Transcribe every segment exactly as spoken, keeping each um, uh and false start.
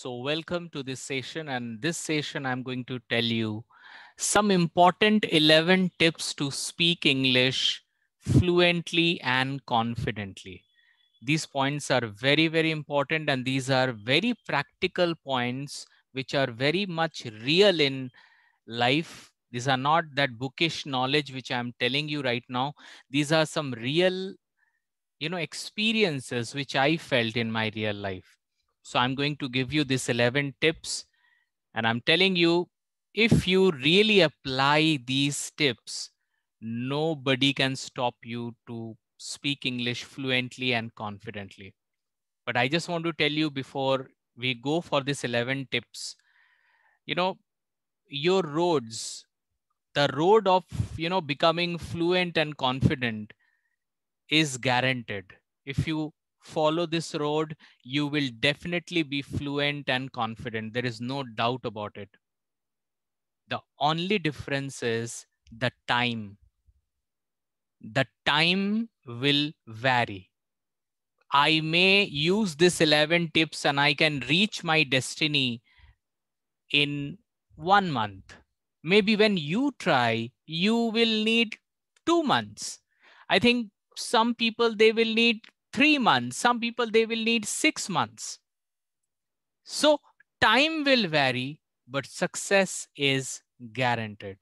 So welcome to this session, and this session I'm going to tell you some important eleven tips to speak English fluently and confidently. These points are very, very important, and these are very practical points which are very much real in life. These are not that bookish knowledge which I'm telling you right now. These are some real, you know, experiences which I felt in my real life. So I'm going to give you these eleven tips, and I'm telling you, if you really apply these tips, nobody can stop you to speak English fluently and confidently. But I just want to tell you before we go for these eleven tips, you know, your roads, the road of, you know, becoming fluent and confident is guaranteed. If you follow this road, you will definitely be fluent and confident. There is no doubt about it. The only difference is the time. The time will vary. I may use this eleven tips and I can reach my destiny in one month. Maybe when you try, you will need two months. I think some people, they will need three months. Some people, they will need six months. So time will vary, but success is guaranteed.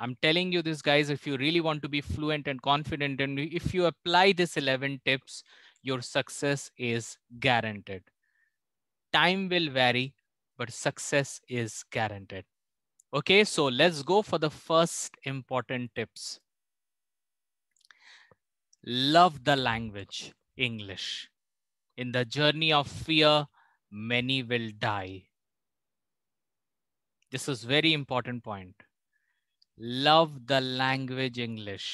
I'm telling you this, guys, if you really want to be fluent and confident, and if you apply this eleven tips, your success is guaranteed. Time will vary, but success is guaranteed. Okay, so let's go for the first important tips. Love the language, English. In the journey of fear, many will die. This is very important point. Love the language, English.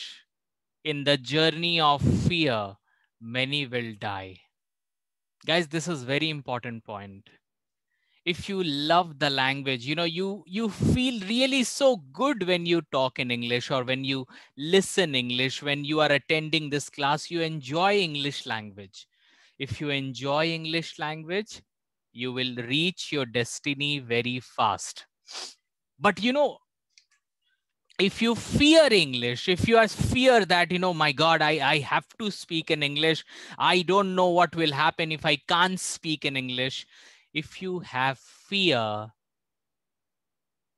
In the journey of fear, many will die. Guys, this is very important point. If you love the language, you know, you, you feel really so good when you talk in English or when you listen English, when you are attending this class, you enjoy English language. If you enjoy English language, you will reach your destiny very fast. But, you know, if you fear English, if you are fear that, you know, my God, I, I have to speak in English. I don't know what will happen if I can't speak in English. If you have fear,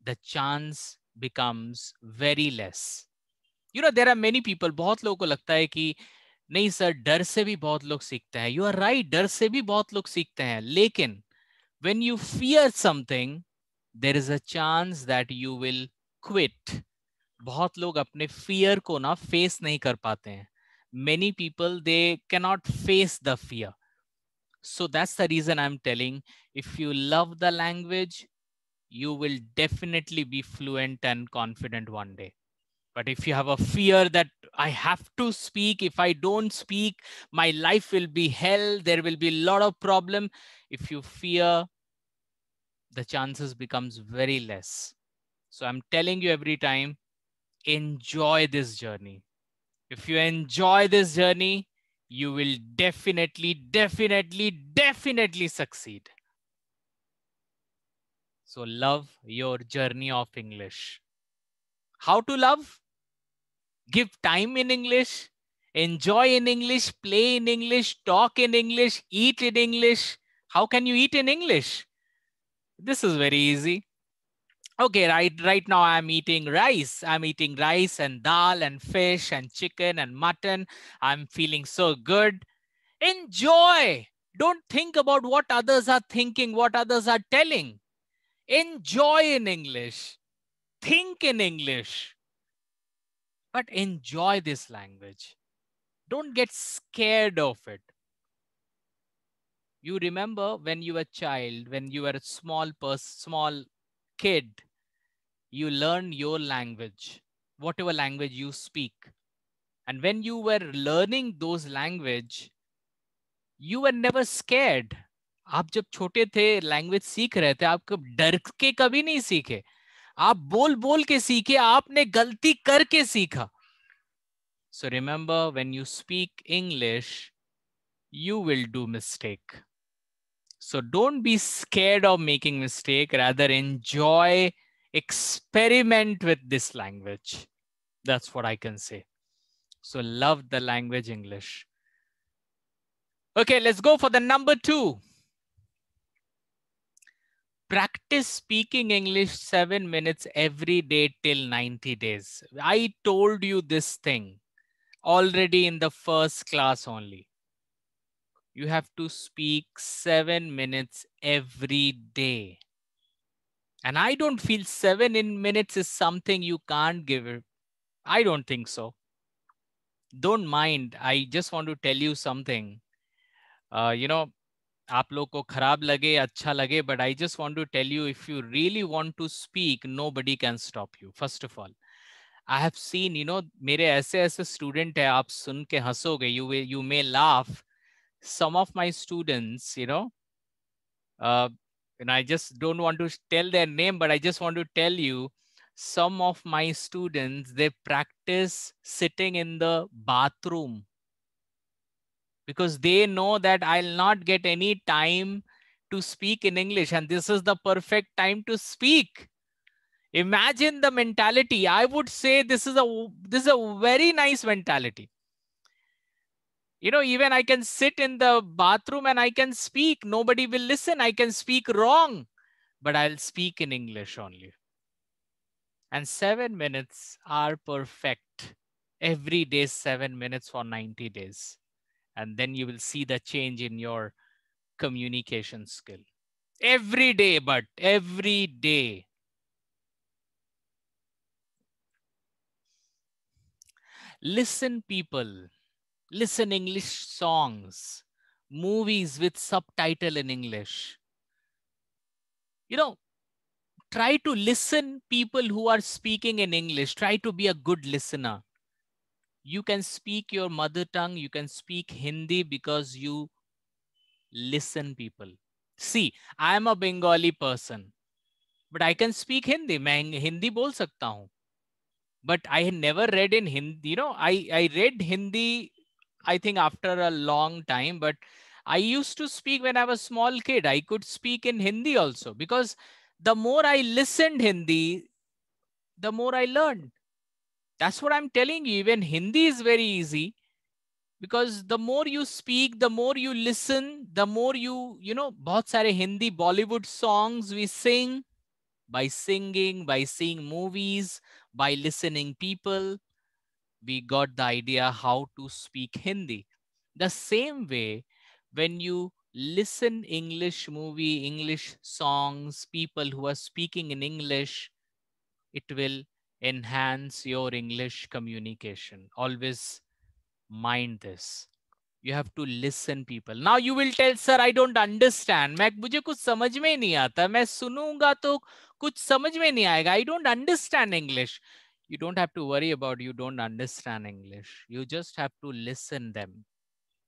the chance becomes very less. You know, there are many people, बहुत लोगों को लगता है कि नहीं sir, डर से भी बहुत लोग सीखते हैं. You are right, डर से भी बहुत लोग सीखते हैं. लेकिन when you fear something, there is a chance that you will quit. बहुत लोग अपने fear को ना face नहीं कर पाते हैं. Many people, they cannot face the fear. So that's the reason I'm telling, if you love the language, you will definitely be fluent and confident one day. But if you have a fear that I have to speak, if I don't speak, my life will be hell, there will be a lot of problem. If you fear, the chances becomes very less. So I'm telling you every time, enjoy this journey. If you enjoy this journey, you will definitely, definitely, definitely succeed. So love your journey of English. How to love? Give time in English, enjoy in English, play in English, talk in English, eat in English. How can you eat in English? This is very easy. Okay, right, right now I'm eating rice. I'm eating rice and dal and fish and chicken and mutton. I'm feeling so good. Enjoy. Don't think about what others are thinking, what others are telling. Enjoy in English. Think in English. But enjoy this language. Don't get scared of it. You remember when you were a child, when you were a small person, small kid, you learn your language, whatever language you speak. And when you were learning those language, you were never scared. आप जब छोटे थे, language सीख रहे थे, आप कब डर के कभी नहीं सीखे. आप बोल बोल के सीखे, आपने गलती करके सीखा. So remember, when you speak English, you will do mistake. So don't be scared of making mistake, rather enjoy, experiment with this language. That's what I can say. So love the language English. Okay, let's go for the number two. Practice speaking English seven minutes every day till ninety days. I told you this thing already in the first class only. You have to speak seven minutes every day. And I don't feel seven in minutes is something you can't give it. I don't think so. Don't mind. I just want to tell you something. Uh, you know, aap log ko kharab lage, acha lage, but I just want to tell you, if you really want to speak, nobody can stop you. First of all, I have seen, you know, mere aise aise student hai, aap sun ke hasoge, you will, you may laugh. Some of my students, you know, uh, and I just don't want to tell their name, but I just want to tell you, some of my students, they practice sitting in the bathroom because they know that I'll not get any time to speak in English. And this is the perfect time to speak. Imagine the mentality. I would say this is a, this is a very nice mentality. You know, even I can sit in the bathroom and I can speak. Nobody will listen. I can speak wrong, but I'll speak in English only. And seven minutes are perfect. Every day, seven minutes for ninety days. And then you will see the change in your communication skill. Every day, but every day. Listen, people. Listen English songs, movies with subtitle in English. You know, try to listen people who are speaking in English. Try to be a good listener. You can speak your mother tongue. You can speak Hindi because you listen people. See, I am a Bengali person, but I can speak Hindi. Main Hindi bol sakta hoon. But I never read in Hindi. You know, I, I read Hindi I think after a long time, but I used to speak when I was a small kid. I could speak in Hindi also because the more I listened Hindi, the more I learned. That's what I'm telling you. Even Hindi is very easy because the more you speak, the more you listen, the more you, you know, bahut sare Hindi Bollywood songs we sing by singing, by seeing movies, by listening people. We got the idea how to speak Hindi. The same way, when you listen English movie, English songs, people who are speaking in English, it will enhance your English communication. Always mind this. You have to listen people. Now you will tell, sir, I don't understand. Mujhe kuch samajh mein nahi aata. Main sununga to kuch samajh mein nahi aayega. I don't understand English. You don't have to worry about you don't understand English. You just have to listen them.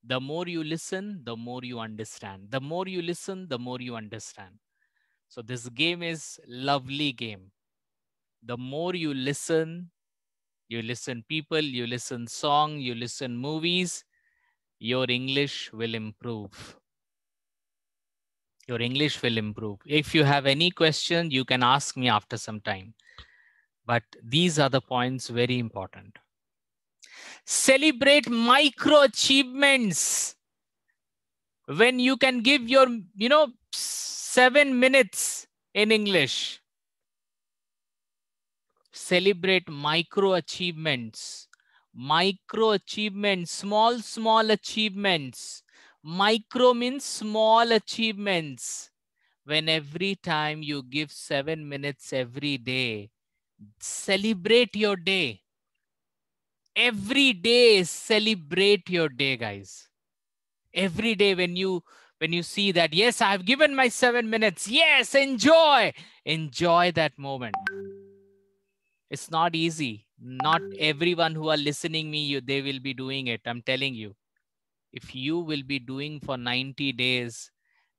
The more you listen, the more you understand. The more you listen, the more you understand. So this game is lovely game. The more you listen, you listen people, you listen song, you listen movies, your English will improve. Your English will improve. If you have any question, you can ask me after some time. But these are the points, very important. Celebrate micro achievements. When you can give your, you know, seven minutes in English. Celebrate micro achievements. Micro achievements, small, small achievements. Micro means small achievements. When every time you give seven minutes every day, celebrate your day. Every day, celebrate your day, guys. Every day when you when you see that, yes, I have given my seven minutes. Yes, enjoy. Enjoy that moment. It's not easy. Not everyone who are listening me, you, they will be doing it. I'm telling you. If you will be doing for ninety days,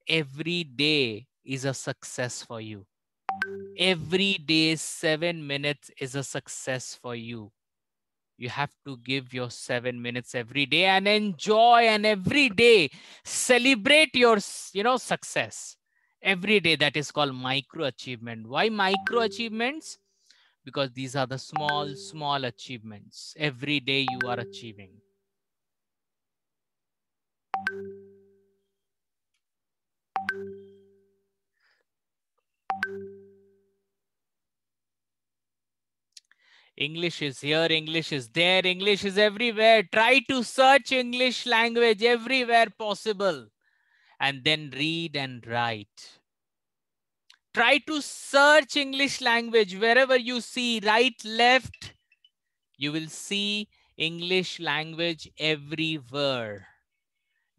every day is a success for you. Every day, seven minutes is a success for you. You have to give your seven minutes every day and enjoy, and every day celebrate your, you know, success. Every day, that is called micro achievement. Why micro achievements? Because these are the small, small achievements. Every day you are achieving. English is here, English is there, English is everywhere. Try to search English language everywhere possible and then read and write. Try to search English language wherever you see, right, left, you will see English language everywhere.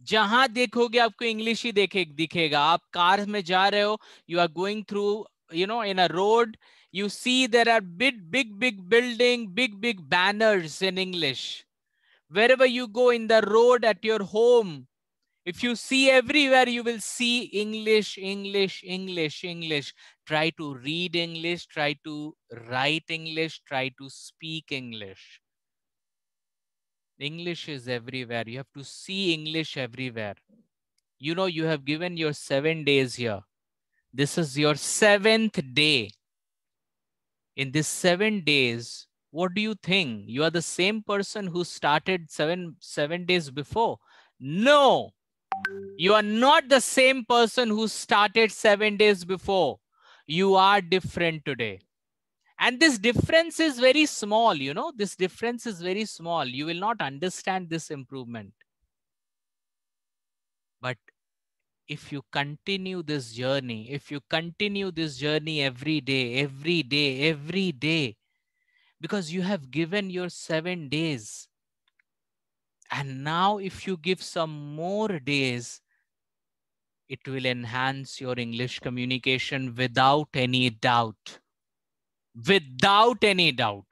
जहां देखोगे आपको English ही दिखेगा. आप car में जा रहे हो, you are going through, you know, in a road, you see there are big, big, big building, big, big banners in English. Wherever you go in the road, at your home, if you see everywhere, you will see English, English, English, English. Try to read English, try to write English, try to speak English. English is everywhere. You have to see English everywhere. You know, you have given your seven days here. This is your seventh day. In these seven days, what do you think? You are the same person who started seven, seven days before. No, you are not the same person who started seven days before. You are different today. And this difference is very small, you know, this difference is very small. You will not understand this improvement. But if you continue this journey, if you continue this journey every day, every day, every day, because you have given your seven days. And now if you give some more days, it will enhance your English communication without any doubt, without any doubt.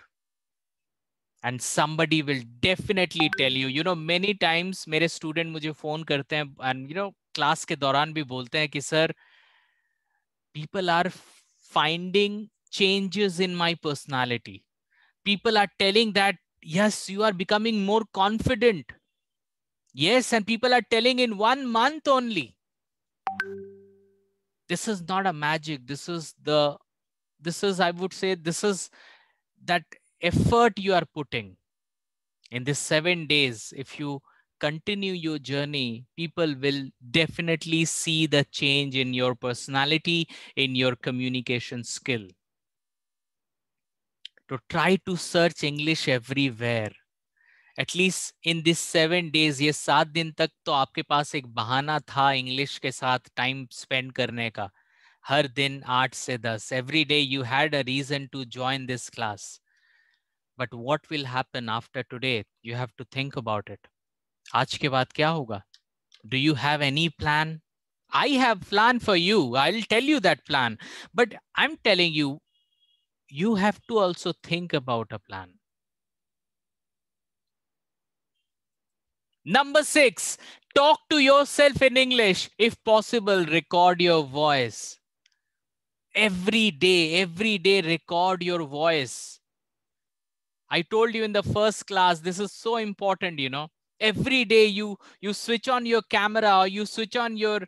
And somebody will definitely tell you, you know, many times मेरे student मुझे phone करते हैं and you know, class के दौरान भी बोलते हैं कि sir, people are finding changes in my personality. People are telling that, yes, you are becoming more confident. Yes, and people are telling in one month only. This is not a magic. This is the, this is, I would say, this is that effort you are putting. In these seven days, if you continue your journey, people will definitely see the change in your personality, in your communication skill. So try to search English everywhere. At least in these seven days, ये सात दिन तक तो आपके पास एक बहाना था English के साथ time spend करने का. हर दिन आठ से दस. Every day you had a reason to join this class. But what will happen after today? You have to think about it. आज के बाद क्या होगा? Do you have any plan? I have plan for you. I'll tell you that plan. But I'm telling you, you have to also think about a plan. Number six, talk to yourself in English. If possible, record your voice. Every day, every day, record your voice. I told you in the first class, this is so important, you know. Every day you, you switch on your camera or you switch on your,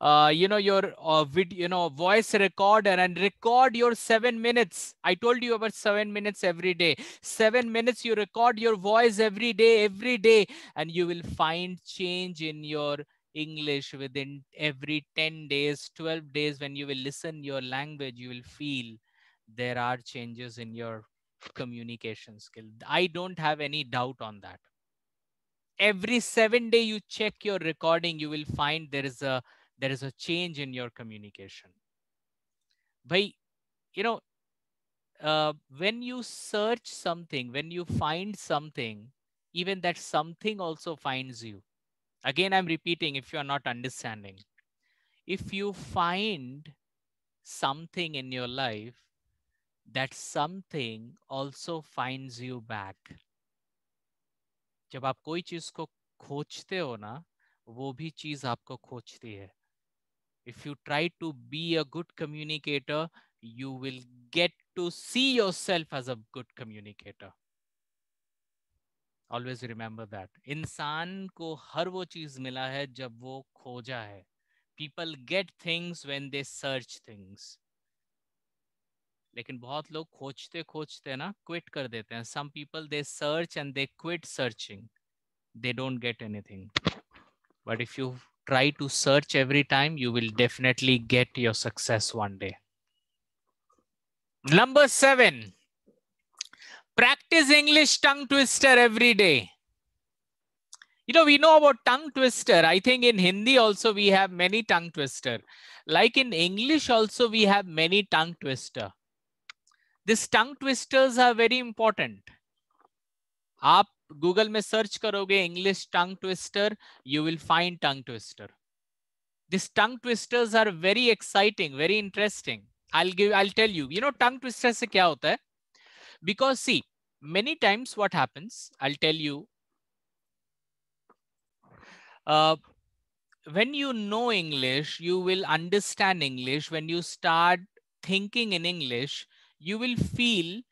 uh, you know, your uh, video, you know, voice recorder and record your seven minutes. I told you about seven minutes every day. Seven minutes you record your voice every day, every day, and you will find change in your English within every ten days, twelve days. When you will listen your language, you will feel there are changes in your communication skill. I don't have any doubt on that. Every seven day you check your recording, you will find there is a there is a change in your communication. Bhai, you know, uh, when you search something, when you find something, even that something also finds you. Again, I'm repeating if you are not understanding. If you find something in your life, that something also finds you back. जब आप कोई चीज को खोजते हो ना, वो भी चीज आपको खोजती है. If you try to be a good communicator, you will get to see yourself as a good communicator. Always remember that. इंसान को हर वो चीज मिला है जब वो खोजा है। People get things when they search things. लेकिन बहुत लोग खोजते खोजते ना क्विट कर देते हैं। Some people they search and they quit searching, they don't get anything. But if you try to search every time you will definitely get your success one day. Number seven, practice English tongue twister every day. You know, we know about tongue twister. I think in Hindi also we have many tongue twister. Like in English also we have many tongue twister. These tongue twisters are very important. आप Google में search करोगे English tongue twister, you will find tongue twister. These tongue twisters are very exciting, very interesting. I'll give, I'll tell you. You know, tongue twister से क्या होता है? Because see, many times what happens, I'll tell you, uh, when you know English, you will understand English. When you start thinking in English, you will feel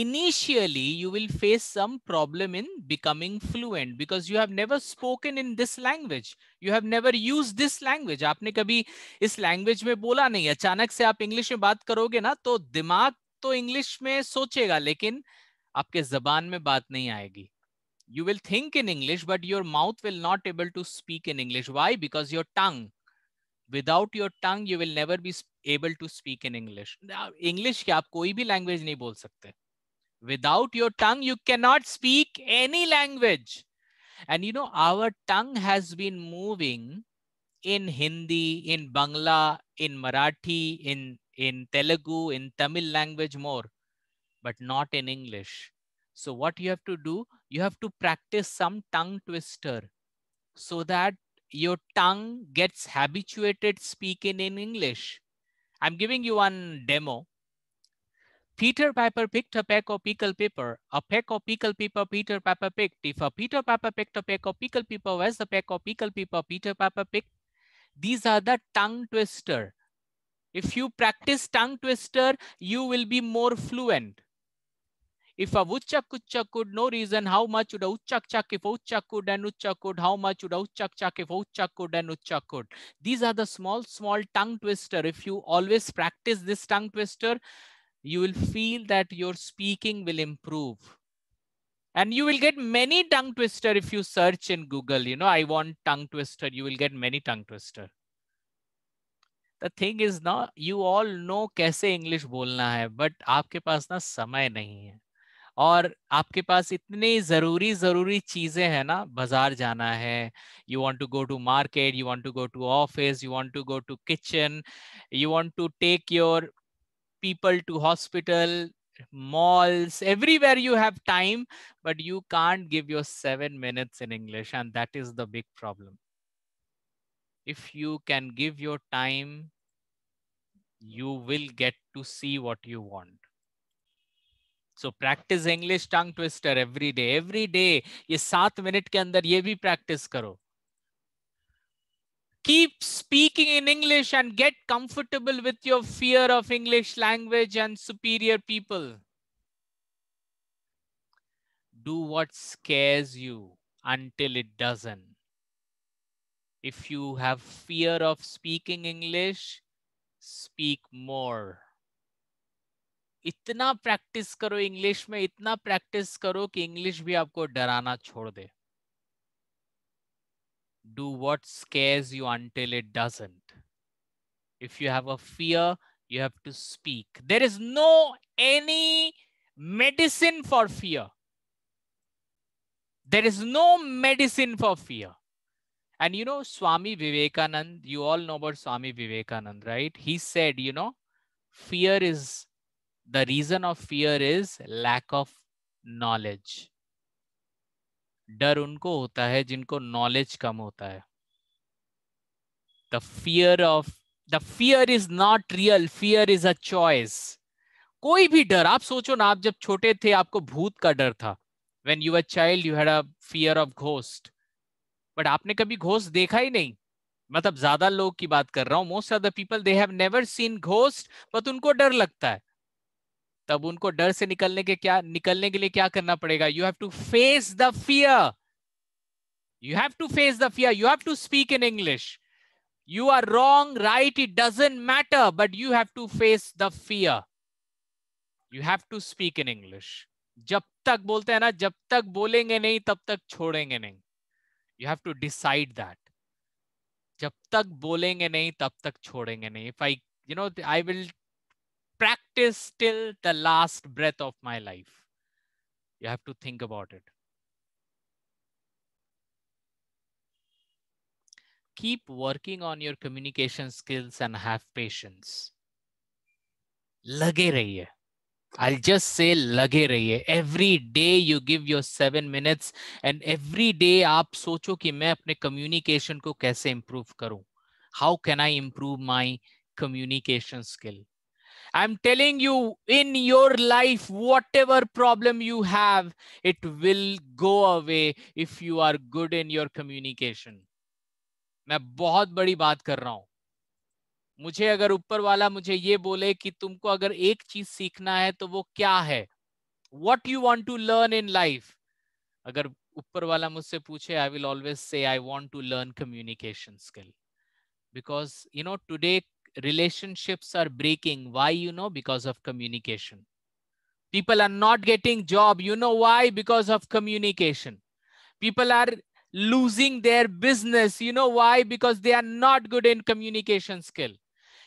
initially you will face some problem in becoming fluent because you have never spoken in this language. You have never used this language. आपने कभी इस language में बोला नहीं। अचानक से आप English में बात करोगे ना तो दिमाग तो इंग्लिश में सोचेगा लेकिन आपके जबान में बात नहीं आएगी। You will think in English but your mouth will not able to speak in English. Why? Because your tongue, without your tongue you will never be able to speak in English. English क्या, आप कोई भी language नहीं बोल सकते। Without your tongue you can not speak any language. And you know our tongue has been moving in Hindi, in Bangla, in Marathi, in in Telugu, in Tamil language more, but not in English. So what you have to do, you have to practice some tongue twister so that your tongue gets habituated speaking in English. I'm giving you one demo. Peter Piper picked a peck of pickled pepper. A peck of pickled pepper Peter Piper picked. If a Peter Piper picked a peck of pickled pepper, where's the peck of pickled pepper Peter Piper picked? These are the tongue twister. If you practice tongue twister, you will be more fluent. If a wuchak kuchak could, no reason how much would a uchak chak if uchak could and uchak could, how much would a uchak chak if uchak could and uchak could. These are the small, small tongue twister. If you always practice this tongue twister, you will feel that your speaking will improve. And you will get many tongue twister if you search in Google. You know, I want tongue twister. You will get many tongue twister. The thing is ना, you all know कैसे English बोलना है but आपके पास ना समय नहीं है और आपके पास इतनी ज़रूरी ज़रूरी चीज़ें हैं ना। बाज़ार जाना है, you want to go to market, you want to go to office, you want to go to kitchen, you want to take your people to hospital, malls, everywhere you have time but you can't give your seven minutes in English and that is the big problem. If you can give your time, you will get to see what you want. So practice English tongue twister every day. Every day, ये सात minute के अंदर ये भी practice करो. Keep speaking in English and get comfortable with your fear of English language and superior people. Do what scares you until it doesn't. If you have fear of speaking English, speak more. इतना practice करो English में, इतना practice करो कि English भी आपको डराना छोड़ दे. Do what scares you until it doesn't. If you have a fear, you have to speak. There is no any medicine for fear. There is no medicine for fear. And you know, Swami Vivekanand, you all know about Swami Vivekanand, right? He said, you know, fear is, the reason of fear is lack of knowledge. डर उनको होता है जिनको knowledge कम होता है. The fear of, the fear is not real. Fear is a choice. कोई भी डर, आप सोचो ना, आप जब छोटे थे आपको भूत का डर था. When you were child, you had a fear of ghost. But आपने कभी घोस्ट देखा ही नहीं, मतलब ज्यादा लोग की बात कर रहा हूं, most of the people they have never seen ghost but उनको डर लगता है. तब उनको डर से निकलने के क्या निकलने के लिए क्या करना पड़ेगा? You have to face the fear, you have to face the fear, you have to speak in English, you are wrong, right, it doesn't matter, but you have to face the fear, you have to speak in English. जब तक बोलते हैं ना, जब तक बोलेंगे नहीं तब तक छोड़ेंगे नहीं। You have to decide that, जब तक बोलेंगे नहीं तब तक छोड़ेंगे नहीं। If I you know I will practice till the last breath of my life. You have to think about it. Keep working on your communication skills and have patience. Lage rahiye. I'll just say lage rahiye. Every day you give your seven minutes and every day aap socho ki main apne communication ko kaise improve karu. How can I improve my communication skill? I'm telling you, in your life, whatever problem you have, it will go away if you are good in your communication. मैं बहुत बड़ी बात कर रहा हूँ। मुझे अगर ऊपर वाला मुझे ये बोले कि तुमको अगर एक चीज सीखना है तो वो क्या है? What you want to learn in life? अगर ऊपर वाला मुझसे पूछे, I will always say I want to learn communication skill, because you know today relationships are breaking. Why? You know, because of communication. People are not getting job. You know why? Because of communication. People are losing their business. You know why? Because they are not good in communication skill.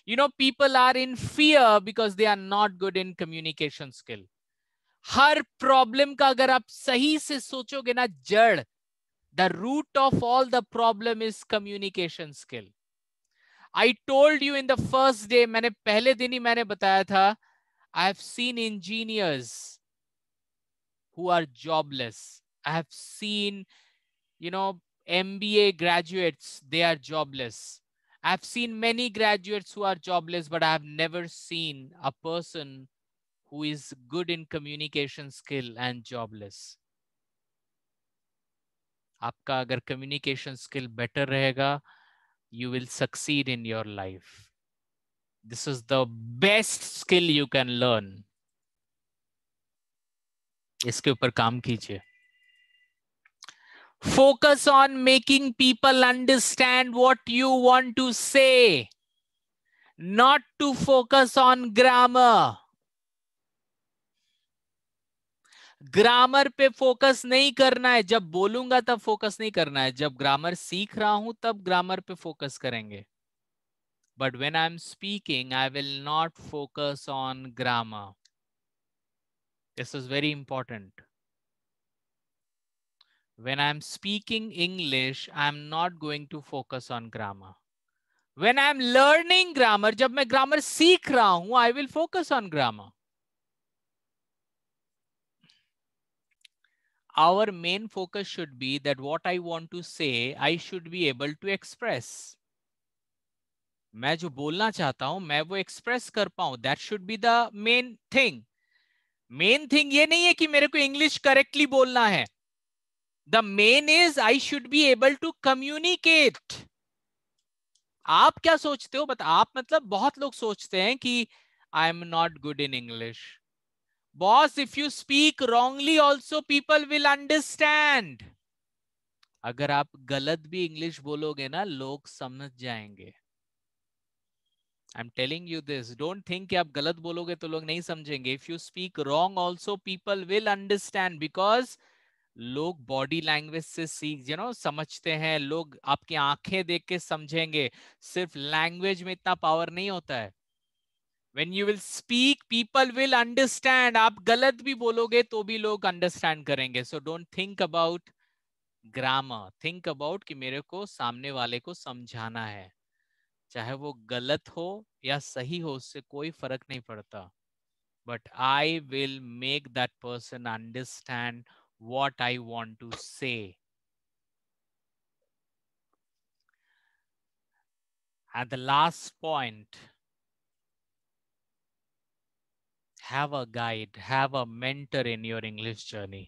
You know, people are in fear because they are not good in communication skill. Her problem का अगर आप सही से सोचोगे ना, जड़, the root of all the problem is communication skill. I told you in the first day, मैंने पहले दिन ही मैंने बताया था, I have seen engineers who are jobless. I have seen, you know, M B A graduates, they are jobless. I have seen many graduates who are jobless, but I have never seen a person who is good in communication skill and jobless. आपका अगर communication skill better रहेगा, you will succeed in your life. This is the best skill you can learn. इसके ऊपर काम कीजिए. Focus on making people understand what you want to say, not to focus on grammar. Grammar पे focus नहीं करना है, जब बोलूंगा तब फोकस नहीं करना है, जब ग्रामर सीख रहा हूं तब ग्रामर पे फोकस करेंगे. But when I am speaking I will not focus on grammar. This is very important. When I am speaking English I am not going to focus on grammar. When I am learning grammar, जब मैं grammar सीख रहा हूं, I will focus on grammar. Our main focus should be that what I want to say, I should be able to express. मैं जो बोलना चाहता हूँ मैं वो एक्सप्रेस कर पाऊँ. That should be the main thing. Main thing ये नहीं है कि मेरे को इंग्लिश करेक्टली बोलना है. The main is I should be able to communicate. आप क्या सोचते हो? बट आप मतलब बहुत लोग सोचते हैं कि I am not good in English. Boss, if you speak wrongly also people will understand. अगर आप गलत भी इंग्लिश बोलोगे ना, लोग समझ जाएंगे. I am telling you this. Don't think कि आप गलत बोलोगे तो लोग नहीं समझेंगे. If you speak wrong also people will understand, because लोग बॉडी लैंग्वेज से सीख यू नो समझते हैं. लोग आपकी आंखें देख के समझेंगे. सिर्फ लैंग्वेज में इतना पावर नहीं होता है. When you will speak, people will understand. आप गलत भी बोलोगे तो भी लोग understand करेंगे. So don't think about grammar. Think about कि मेरे को सामने वाले को समझाना है. चाहे वो गलत हो या सही हो, उससे कोई फर्क नहीं पड़ता. But I will make that person understand what I want to say. At the last point, have a guide, have a mentor in your English journey.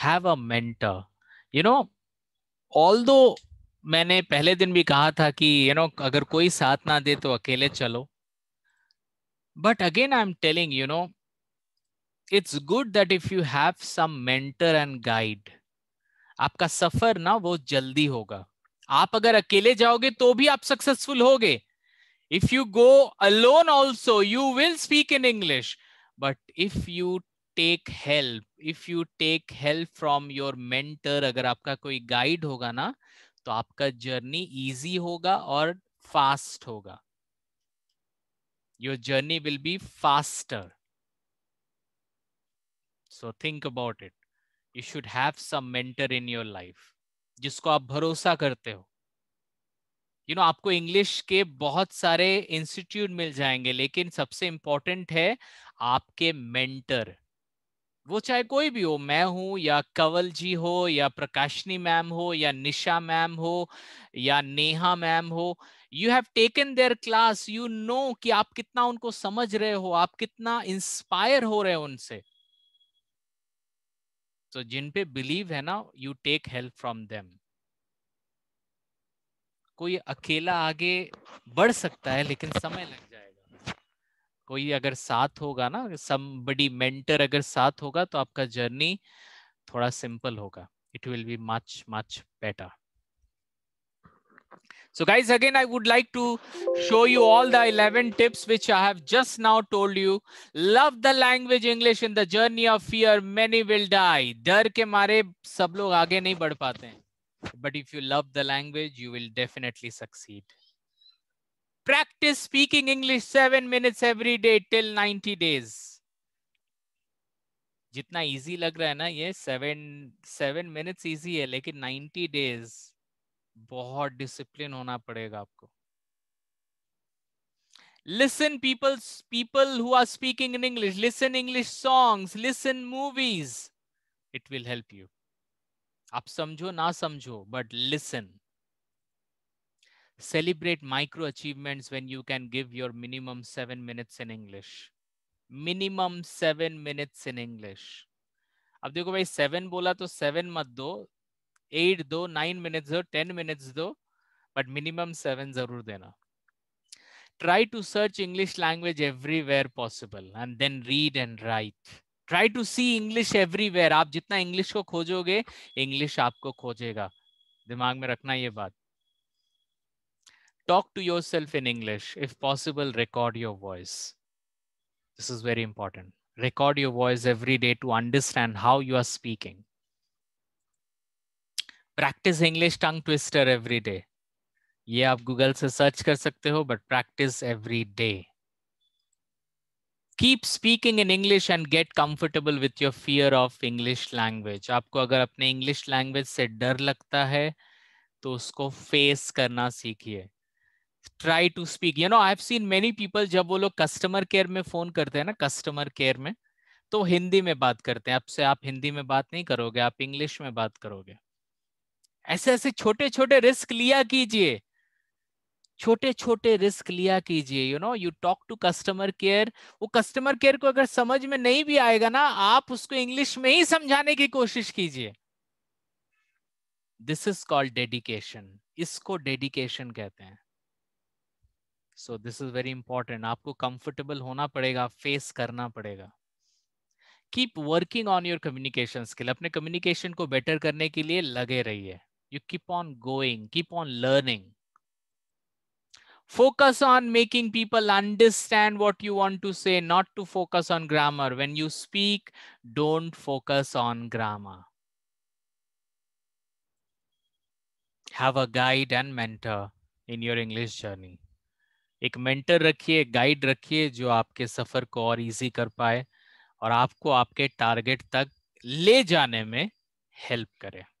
Have a mentor. You know, although मैंने पहले दिन भी कहा था कि you know अगर कोई साथ ना दे तो अकेले चलो. But again, I'm telling, you know, it's good that if you have some mentor and guide, आपका सफर ना वो जल्दी होगा। आप अगर अकेले जाओगे तो भी आप सक्सेसफुल होगे। If you go alone also, you will speak in English. But if you take help, if you take help from your mentor, अगर आपका कोई guide होगा ना, तो आपका journey easy होगा और fast होगा। Your journey will be faster. So think about it. You should have some mentor in your life, जिसको आप भरोसा करते हो। You know, आपको इंग्लिश के बहुत सारे इंस्टीट्यूट मिल जाएंगे, लेकिन सबसे इम्पोर्टेंट है आपके मेंटर। वो चाहे कोई भी हो, मैं हूँ या कंवल जी हो या प्रकाशनी मैम हो या निशा मैम हो या नेहा मैम हो। You have taken their class, you know कि आप कितना उनको समझ रहे हो, आप कितना इंस्पायर हो रहे हो उनसे। तो जिन पे बिलीव है ना, you take help from them. कोई अकेला आगे बढ़ सकता है लेकिन समय लग जाएगा। कोई अगर साथ होगा ना, somebody mentor अगर साथ होगा तो आपका जर्नी थोड़ा सिंपल होगा। It will be much much better. So guys, again, I would like to show you all the eleven tips which I have just now told you. Love the language English. In the journey of fear, many will die. डर के मारे सब लोग आगे नहीं बढ़ पाते हैं. But if you love the language, you will definitely succeed. Practice speaking English seven minutes every day till ninety days. जितना easy लग रहा है ना ये seven seven minutes easy है, लेकिन ninety days बहुत डिसिप्लिन होना पड़ेगा आपको। Listen people people who are speaking in English. Listen English songs. Listen movies. It will help you. आप समझो ना समझो, but listen. Celebrate micro achievements when you can give your minimum seven minutes in English. Minimum seven minutes in English. अब देखो भाई, seven बोला तो seven मत दो, eight दो, nine minutes दो, ten minutes दो, but minimum seven जरूर देना. Try to search English language everywhere possible and then read and write. Try to see English everywhere. आप जितना English को खोजोगे, English आपको खोजेगा। दिमाग में रखना ये बात। Talk to yourself in English. If possible, record your voice. This is very important. Record your voice every day to understand how you are speaking. Practice English tongue twister every day. ये आप Google से search कर सकते हो, but practice every day. Keep speaking in English and get comfortable with your fear of English language. आपको अगर अपने English language से डर लगता है तो उसको face करना सीखिए. Try to speak. You know, I have seen many people, जब वो लोग customer care में phone करते हैं ना, customer care में, तो हिंदी में बात करते हैं आपसे। आप हिंदी में बात नहीं करोगे, आप English में बात करोगे। ऐसे ऐसे छोटे छोटे रिस्क लिया कीजिए, छोटे छोटे रिस्क लिया कीजिए। You know, you talk to customer care. वो कस्टमर केयर को अगर समझ में नहीं भी आएगा ना, आप उसको इंग्लिश में ही समझाने की कोशिश कीजिए। दिस इज कॉल्ड डेडिकेशन, इसको डेडिकेशन कहते हैं। So this is very important, आपको कंफर्टेबल होना पड़ेगा, फेस करना पड़ेगा। Keep working on your communication skill, अपने कम्युनिकेशन को बेटर करने के लिए लगे रहिए। You keep on going, keep on learning. Focus on making people understand what you want to say, not to focus on grammar. When you speak, don't focus on grammar. Have a guide and mentor in your English journey. एक mentor रखिए, guide रखिए, जो आपके सफर को और easy कर पाए और आपको आपके target तक ले जाने में help करे।